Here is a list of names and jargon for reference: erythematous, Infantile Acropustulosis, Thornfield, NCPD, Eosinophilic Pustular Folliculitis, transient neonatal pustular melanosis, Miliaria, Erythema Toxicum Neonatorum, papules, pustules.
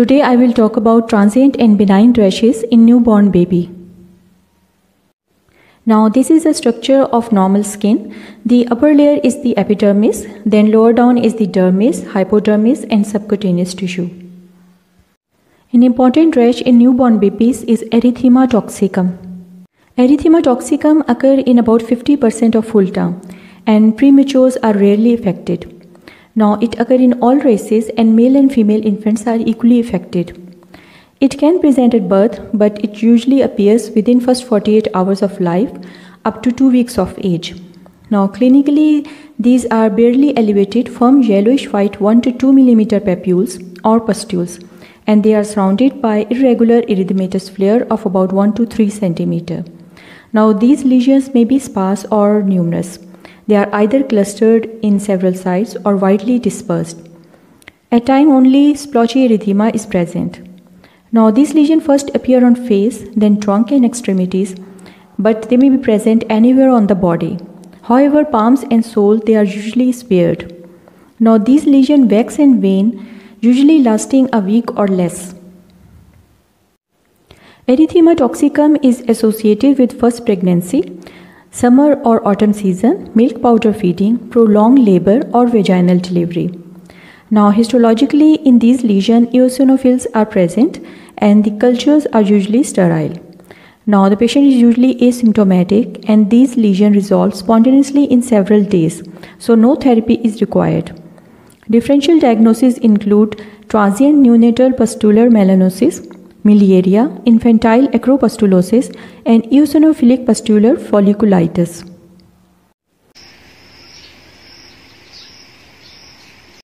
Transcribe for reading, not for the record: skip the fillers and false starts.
Today I will talk about transient and benign rashes in newborn baby. Now this is the structure of normal skin. The upper layer is the epidermis, then lower down is the dermis, hypodermis and subcutaneous tissue. An important rash in newborn babies is erythema toxicum. Erythema toxicum occurs in about 50% of full term and prematures are rarely affected. Now, it occurs in all races and male and female infants are equally affected. It can present at birth, but it usually appears within first 48 hours of life up to 2 weeks of age. Now, clinically, these are barely elevated firm yellowish-white 1 to 2 mm papules or pustules, and they are surrounded by irregular erythematous flare of about 1 to 3 cm. Now, these lesions may be sparse or numerous. They are either clustered in several sites or widely dispersed. At times only splotchy erythema is present. Now these lesions first appear on face, then trunk and extremities, but they may be present anywhere on the body. However, palms and sole, they are usually spared. Now these lesions wax and wane, usually lasting a week or less. Erythema toxicum is associated with first pregnancy, summer or autumn season, milk powder feeding, prolonged labor or vaginal delivery. Now histologically in these lesions eosinophils are present and the cultures are usually sterile. Now the patient is usually asymptomatic and these lesions resolve spontaneously in several days, so no therapy is required. Differential diagnoses include transient neonatal pustular melanosis, Miliaria, Infantile Acropustulosis, and Eosinophilic Pustular Folliculitis.